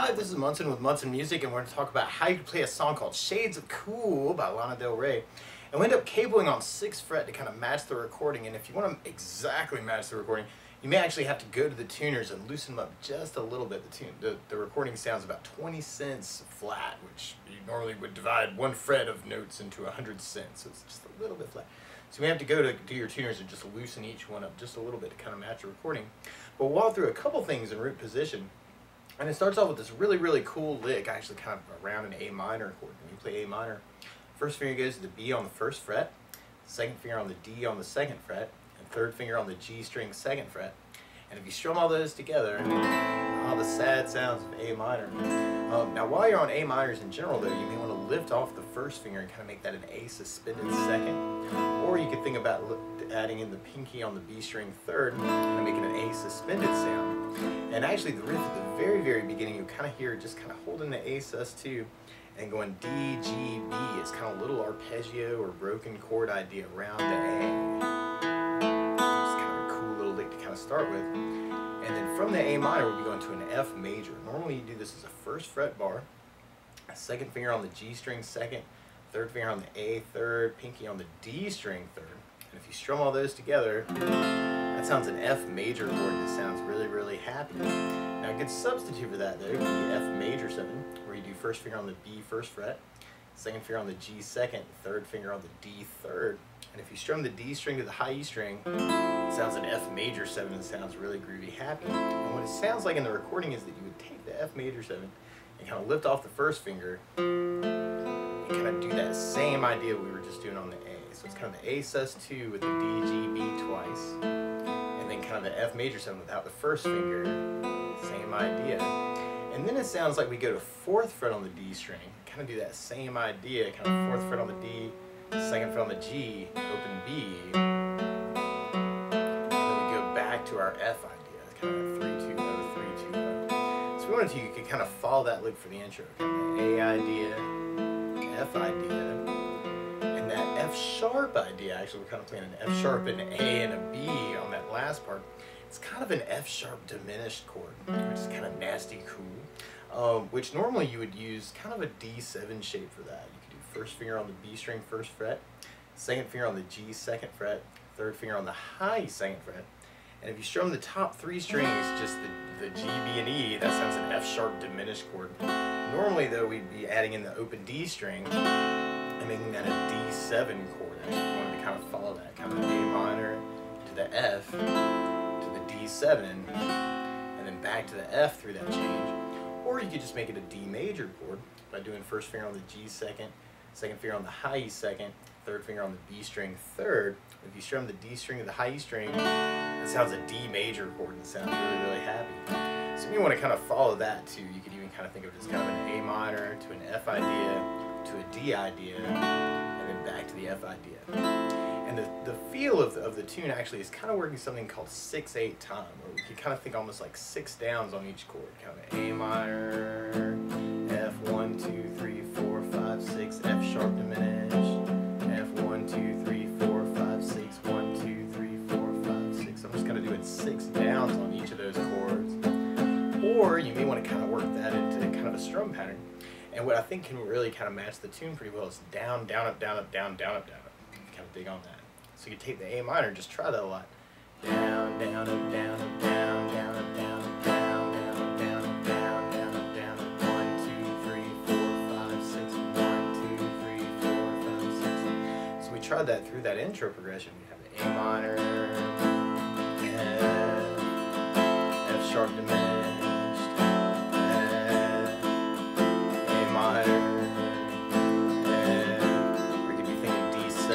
Hi, this is Munson with Munson Music, and we're going to talk about how you play a song called Shades of Cool by Lana Del Rey. And we end up cabling on 6th fret to kind of match the recording, and if you want to exactly match the recording, you may actually have to go to the tuners and loosen them up just a little bit. The recording sounds about 20 cents flat, which you normally would divide one fret of notes into 100 cents, so it's just a little bit flat. So we have to go to your tuners and just loosen each one up just a little bit to kind of match the recording. But we'll walk through a couple things in root position. And it starts off with this really, really cool lick, actually kind of around an A minor chord. When you play A minor, first finger goes to the B on the 1st fret, second finger on the D on the 2nd fret, and third finger on the G string 2nd fret. And if you strum all those together, all the sad sounds of A minor. Now while you're on A minors in general though, you may want to lift off the 1st finger and kind of make that an A suspended 2nd. Or you could think about adding in the pinky on the B string 3rd and kind of making an A suspended sound. And actually the riff at the very, very beginning, you kind of hear just kind of holding the A sus 2 and going D, G, B. It's kind of a little arpeggio or broken chord idea around the A. It's kind of a cool little lick to kind of start with. And then from the A minor, we'll be going to an F major. Normally you do this as a 1st fret bar, a 2nd finger on the G string 2nd, 3rd finger on the A 3rd, pinky on the D string 3rd. And if you strum all those together, that sounds an F major chord that sounds really, really happy. Now a good substitute for that though would be F major 7, where you do 1st finger on the B 1st fret, 2nd finger on the G 2nd, 3rd finger on the D 3rd. And if you strum the D string to the high E string, it sounds an F major 7 and sounds really groovy happy. And what it sounds like in the recording is that you would take the F major 7 and kind of lift off the 1st finger and kind of do that same idea we were just doing on the A. So it's kind of the A sus 2 with the D, G, B twice, and then kind of the F major 7 without the 1st finger, same idea. And then it sounds like we go to 4th fret on the D string, kind of do that same idea, kind of 4th fret on the D, 2nd fret on the G, open B, and then we go back to our F idea, kind of 3-2-0, 3-2-0. So if you wanted to, you could kind of follow that lick for the intro, kind of the A idea, F idea, and that F sharp idea. Actually, we're kind of playing an F sharp and an A and a B on that last part. It's kind of an F sharp diminished chord, which is kind of nasty cool, which normally you would use kind of a D7 shape for that. You could do 1st finger on the B string 1st fret, 2nd finger on the G 2nd fret, 3rd finger on the high 2nd fret, and if you strum the top 3 strings, just the G, B, and E, that sounds an F sharp diminished chord. Normally though, we'd be adding in the open D string and making that a D7 chord. I just wanted to kind of follow that, kind of A minor to the F, D7, and then back to the F through that change. Or you could just make it a D major chord by doing 1st finger on the G 2nd, 2nd finger on the high E 2nd, 3rd finger on the B string 3rd. If you strum the D string to the high E string, that sounds a D major chord and sounds really, really happy. So if you want to kind of follow that too, you could even kind of think of it as kind of an A minor to an F idea to a D idea, and then back to the F idea. And the feel of the tune actually is kind of working something called 6-8 time, where we can kind of think almost like 6 downs on each chord. Kind of A minor, F 1, 2, 3, 4, 5, 6, F sharp diminished, F 1, 2, 3, 4, 5, 6, 1, 2, 3, 4, 5, 6. I'm just going to do it 6 downs on each of those chords. Or you may want to kind of work that into kind of a strum pattern. And what I think can really kind of match the tune pretty well is down, down, up, down, up, down, down, up, down, up. Kind of dig on that. So you could take the A minor and just try that a lot. Down, down, up, down, up, down, down, up, down, up, down, down, up, down, up, down, down, up, down, up, 1, 2, 3, 4, 5, 6, 1, 2, 3, 4, 5, 6. So we tried that through that intro progression. We have the A minor, F, F sharp diminished, F, A minor, F. We could be thinking D7.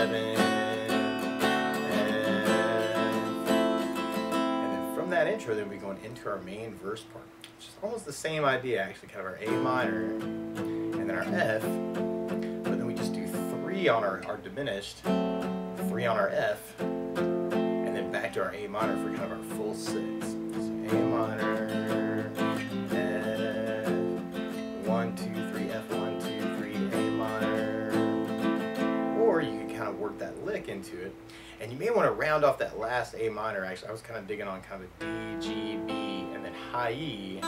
Intro, then we'll be going into our main verse part, which is almost the same idea actually, kind of our A minor and then our F, but then we just do 3 on our diminished, 3 on our F, and then back to our A minor for kind of our full 6. So A minor, F, 1, 2, 3, F, 1, 2, 3, A minor. Or you can kind of work that lick into it. And you may want to round off that last A minor. Actually, I was kind of digging on kind of a D, G, B, and then high E,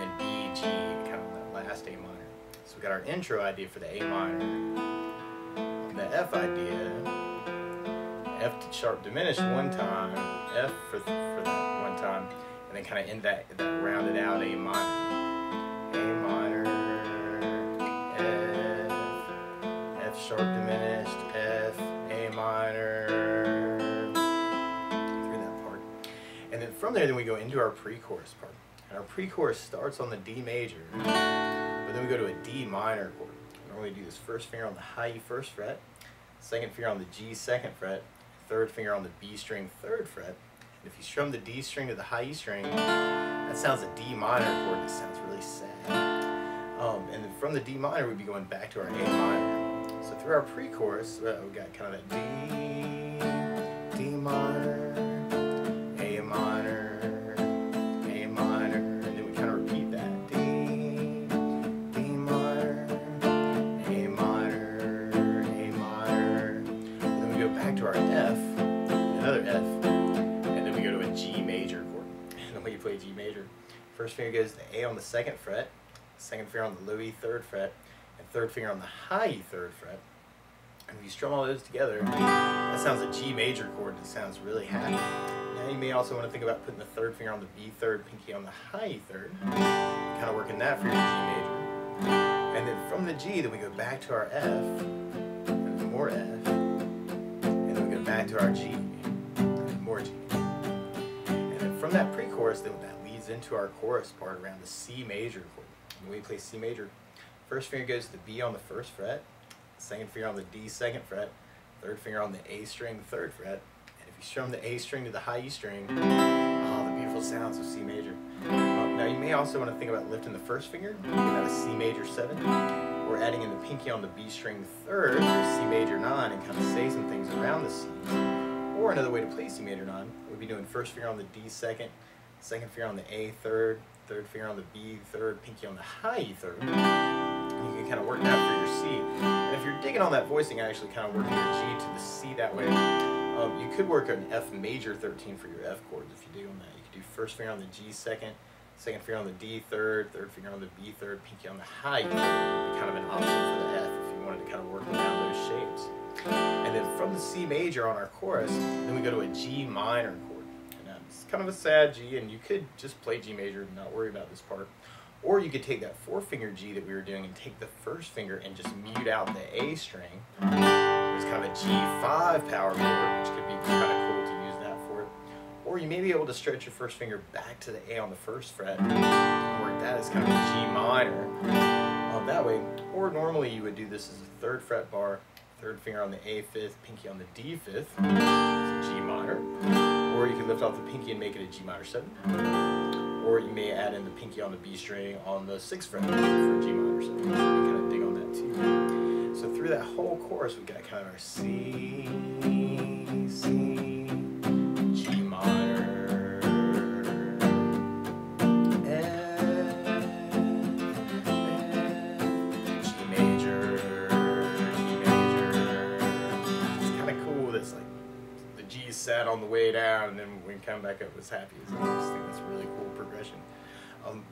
and then B, G, kind of that last A minor. So we got our intro idea for the A minor, and the F idea, F to sharp diminished one time, F for that one time, and then kind of end that rounded out A minor. A minor, F, F sharp diminished, F, A minor, through that part. And then from there, then we go into our pre-chorus part. And our pre-chorus starts on the D major, but then we go to a D minor chord. We normally do this first finger on the high E first fret, second finger on the G second fret, third finger on the B string third fret. And if you strum the D string to the high E string, that sounds a D minor chord. That sounds really sad. And then from the D minor, we'd be going back to our A minor. So through our pre-chorus, we've got kind of that D, D minor, A minor, A minor, and then we kind of repeat that. D, D minor, A minor, A minor. And then we go back to our F, another F. G major chord. And when you play G major, first finger goes to the A on the second fret, second finger on the low E third fret, and third finger on the high E third fret. And if you strum all those together, that sounds a G major chord. That sounds really happy. Now you may also want to think about putting the third finger on the B third, pinky on the high E third, kind of working that for your G major. And then from the G, then we go back to our F, and more F, and then we go back to our G, and more G. From that pre-chorus, then that leads into our chorus part around the C major chord. When we play C major, first finger goes to the B on the first fret, second finger on the D second fret, third finger on the A string third fret, and if you strum the A string to the high E string, oh, the beautiful sounds of C major. Now you may also want to think about lifting the first finger, making that a C major 7, or adding in the pinky on the B string third, or C major 9, and kind of say some things around the C's. Or another way to play C major 9 would be doing first finger on the D second, second finger on the A third, third finger on the B third, pinky on the high E third. You can kind of work that for your C. And if you're digging on that voicing, I actually kind of work your G to the C that way. You could work an F major 13 for your F chords if you do on that. You could do first finger on the G second, second finger on the D third, third finger on the B third, pinky on the high E third. Kind of an option for the F if you wanted to kind of work around those shapes. And then from the C major on our chorus, then we go to a G minor chord. And it's kind of a sad G, and you could just play G major and not worry about this part. Or you could take that four-finger G that we were doing and take the first finger and just mute out the A string. It's kind of a G5 power chord, which could be kind of cool to use that for it. Or you may be able to stretch your first finger back to the A on the first fret and work that as kind of a G minor that way. Or normally you would do this as a third fret bar, third finger on the A fifth, pinky on the D fifth, so G minor. Or you can lift off the pinky and make it a G minor 7. Or you may add in the pinky on the B string on the 6th fret for G minor 7. You can kind of dig on that too. So through that whole chorus, we've got kind of our C, C, G minor, F, F, G major. Sad on the way down, and then when we come back up as happy as I just think that's a really cool progression.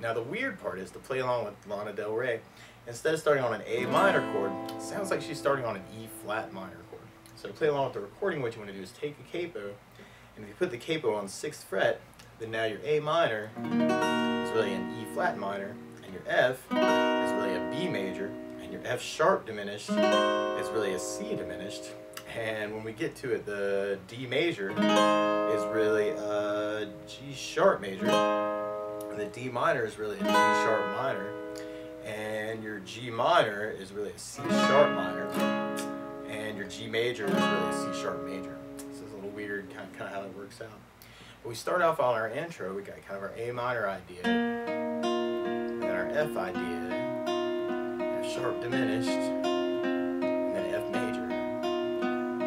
Now the weird part is to play along with Lana Del Rey. Instead of starting on an A minor chord, it sounds like she's starting on an E flat minor chord. So to play along with the recording, what you want to do is take a capo, and if you put the capo on 6th fret, then now your A minor is really an E flat minor, and your F is really a B major, and your F sharp diminished is really a C diminished. And when we get to it, the D major is really a G sharp major, and the D minor is really a G sharp minor, and your G minor is really a C sharp minor, and your G major is really a C sharp major. So it's a little weird kind of how it works out. But we start off on our intro, we got kind of our A minor idea, and then our F idea, F sharp diminished,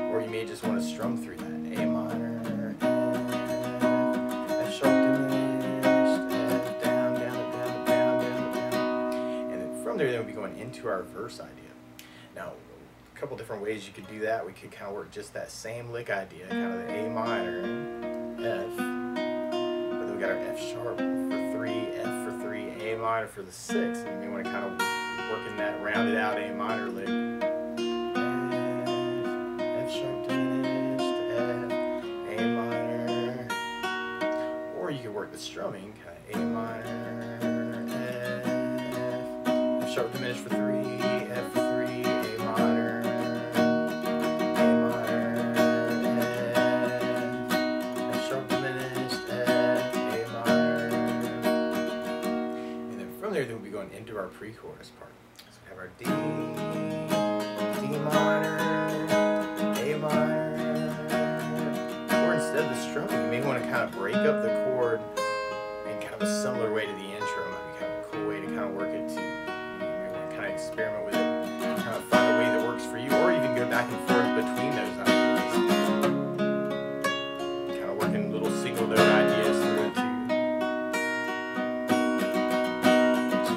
or you may just want to strum through that. A minor, F sharp diminished, F down, down, down, down, down, down. And then from there, then we'll be going into our verse idea. Now, a couple different ways you could do that. We could kind of work just that same lick idea, kind of the A minor, F, but then we got our F sharp for 3, F for 3, A minor. minor for the sixth, and you may want to kind of work in that rounded out A minor lick. F sharp diminished, F, A minor. Or you could work the strumming, kind of A minor, F, F sharp diminished for three, F for three, A minor, A minor, F, F sharp diminished, F, A minor. And then from there, then we'll be going into our pre-chorus part. So we have our D, D minor, A minor. Or instead of the strumming, you may want to kind of break up the chord in kind of a similar way to the intro. Might be kind of a cool way to kind of work it too. Kind of experiment with it, kind of find a way that works for you, or even go back and forth between those ideas, kind of working little single note ideas through it too.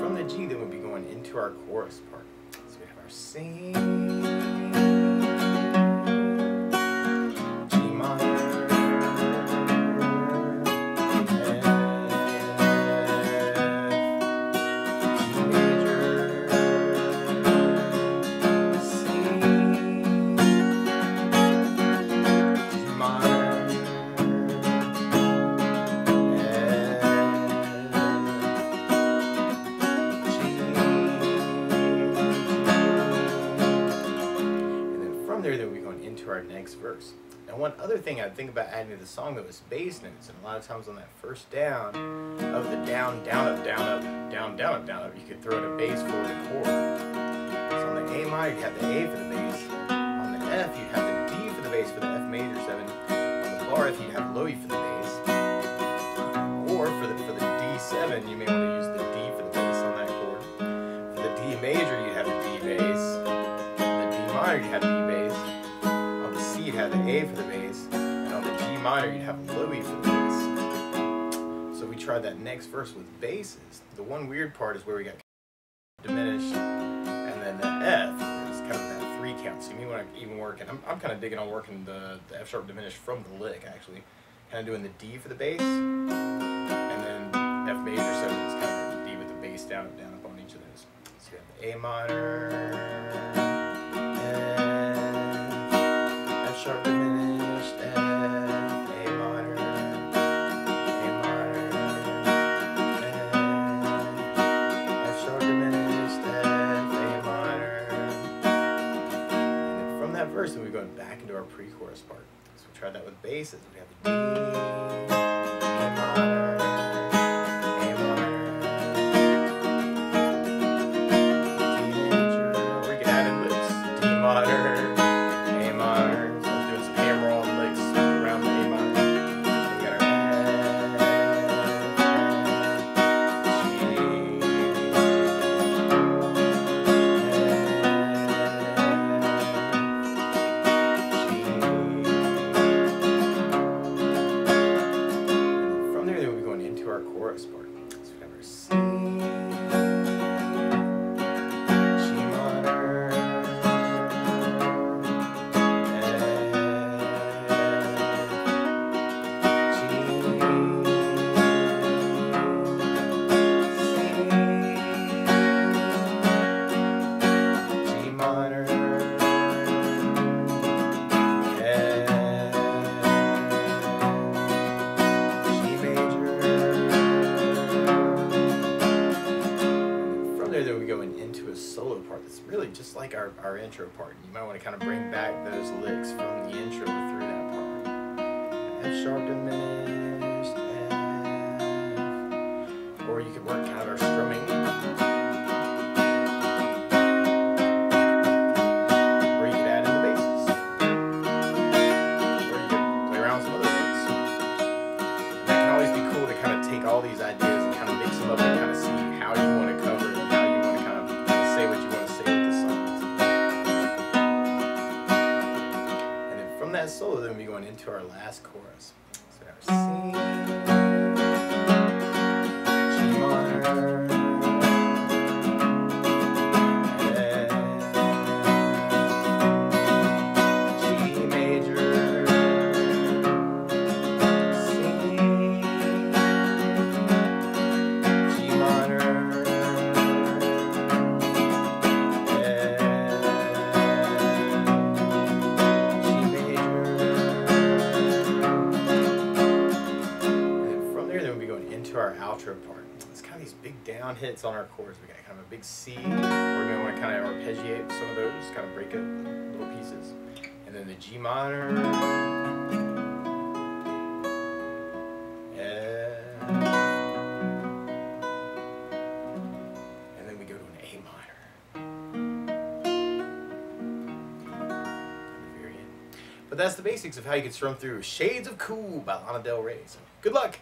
From the G, then we'll be going into our chorus part. So we have our C, our next verse. Now one other thing I think about adding to the song though is bass notes, and a lot of times on that first down of the down, down, up, down, up, you could throw in a bass for the chord. So on the A minor you have the A for the bass, on the F you have the D for the bass for the F major 7, on the bar F you have low E for the bass, or for the D7 you may want to use the D for the bass on that chord. For the D major you have the D bass, on the D minor you have the D bass, you'd have the A for the bass, and on the G minor you'd have low E for the bass. So if we tried that next verse with basses, the one weird part is where we got diminished, and then the F is kind of that three count. So you may want to even work, and I'm kind of digging on working the F sharp diminished from the lick actually, kind of doing the D for the bass, and then F major 7 is kind of the D with the bass down up on each of those. So you have the A minor, sharp diminished, F, A minor, A minor, F sharp diminished, F, A minor. And then from that verse, we're going back into our pre-chorus part. So we tried that with basses. We have the D, A minor, A minor, D major. We can add in loops, D minor, A minor. Just like our intro part, you might want to kind of bring back those licks from the intro through that part. F sharp diminished, F. Or you could work out our strumming. Or you could add in the basses. Or you could play around with some other things. That can always be cool to kind of take all these ideas and kind of mix them up and kind of see how you want to cover it, how you want to kind of say what you want to say. That solo, then we'll be going into our last chorus. So our C, G minor, F, G major, C, outro part. It's kind of these big down hits on our chords. We're going to kind of a big C. We're going to want to kind of arpeggiate some of those, kind of break up little pieces. And then the G minor. And then we go to an A minor. At the very end. But that's the basics of how you can strum through Shades of Cool by Lana Del Rey. So good luck!